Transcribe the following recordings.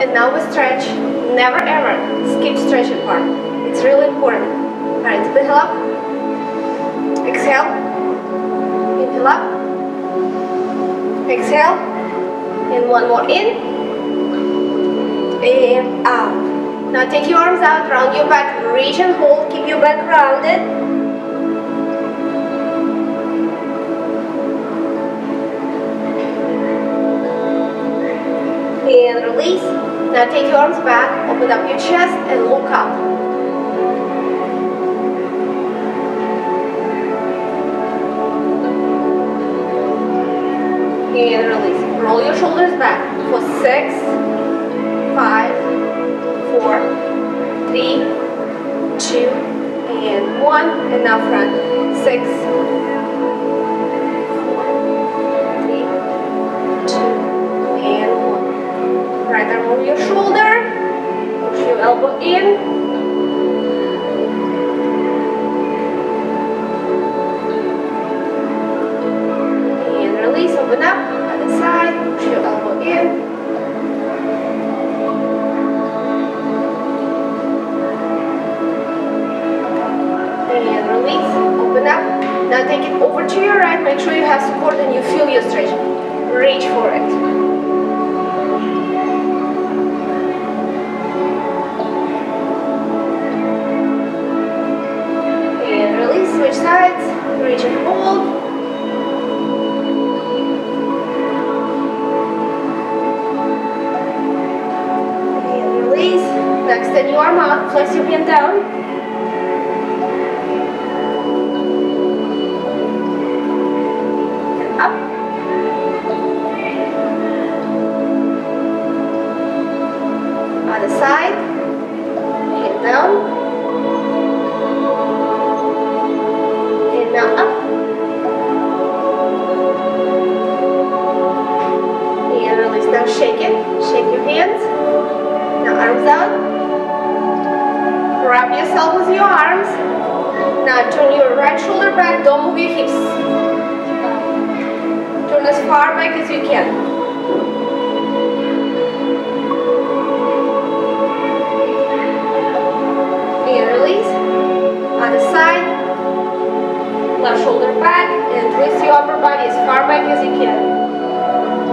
And now we stretch. Never ever skip stretching part. It's really important. Alright, inhale up. Exhale. Inhale up. Exhale. And one more in. And out. Now take your arms out, round your back, reach and hold, keep your back rounded. And release. Now take your arms back, open up your chest and look up. And release. Roll your shoulders back for 6, 5, 4, 3, 2, and 1, and now front, 6, 4, 3, 2, and 1. Right arm over your shoulder, push your elbow in, and release, open up, other side, push your elbow in. Now take it over to your right, make sure you have support and you feel your stretch. Reach for it. And release, switch sides, reach and hold. And release. Now extend your arm out, place your hand down. Bend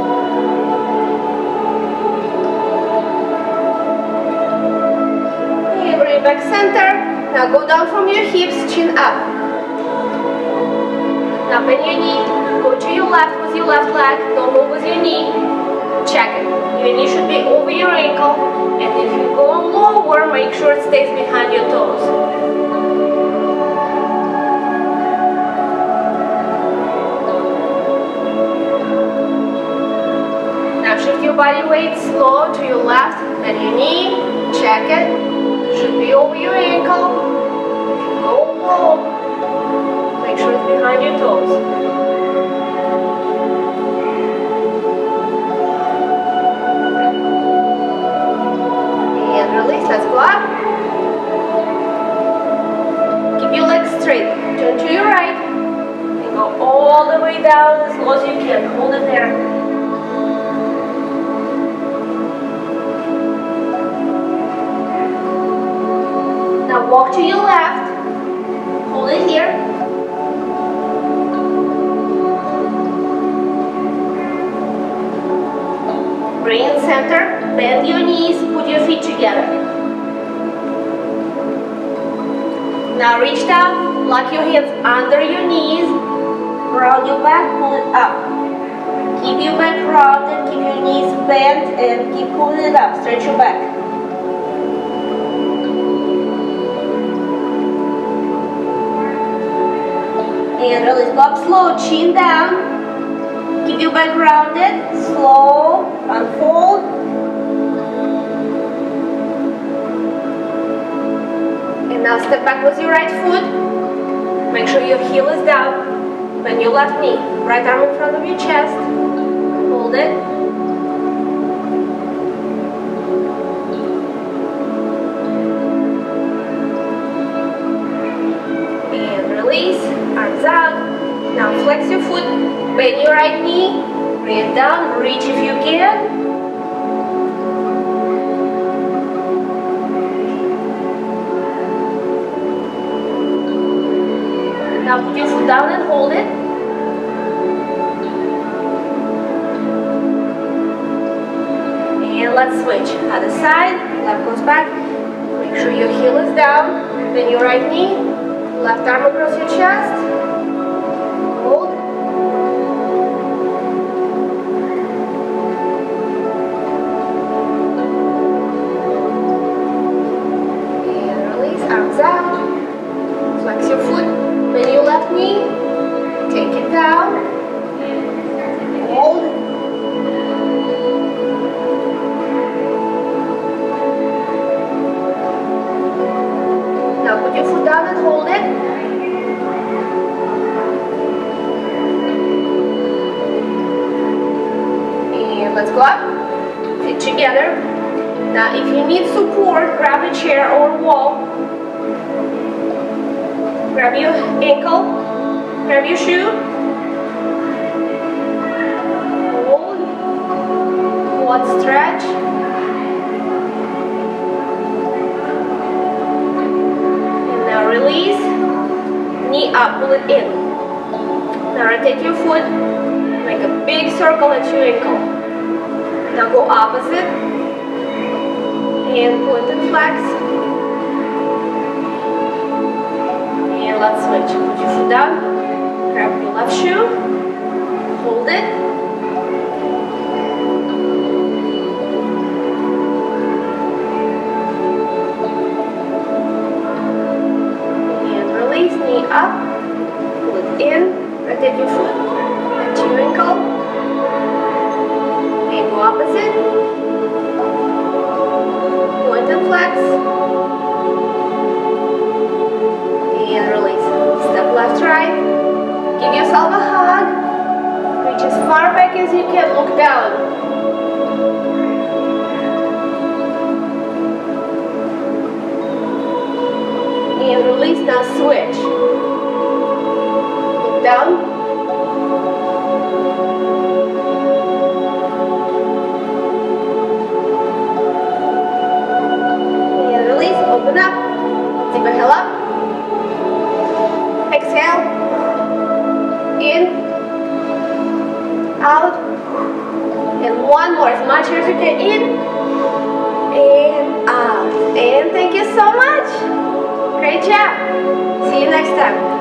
your right knee, bring it down, reach if you can. Now put your foot down and hold it. And let's switch. Other side, left goes back. Make sure your heel is down. Then your right knee, left arm across your chest. Hold. And release, arms out. Flex your foot. Bend your left knee. Take it down. Hold. Put your foot down and hold it. And let's go up. Feet together. Now if you need support, grab a chair or wall. Grab your ankle. Grab your shoe. Hold. Quad stretch. Release, knee up, pull it in. Now rotate your foot, make a big circle at your ankle. Now go opposite, and pull it and flex. And let's switch, put your foot down, grab your left shoe, hold it. Up, pull it in, rotate your foot, and your ankle, and go opposite, point and flex, and release, step left, right, give yourself a hug, reach as far back as you can, look down. And release, now switch. Look down. And release, open up. Deep inhale up. Exhale. In. Out. And one more, as much as you can. In. And out. And thank you so much. Great job! See you next time!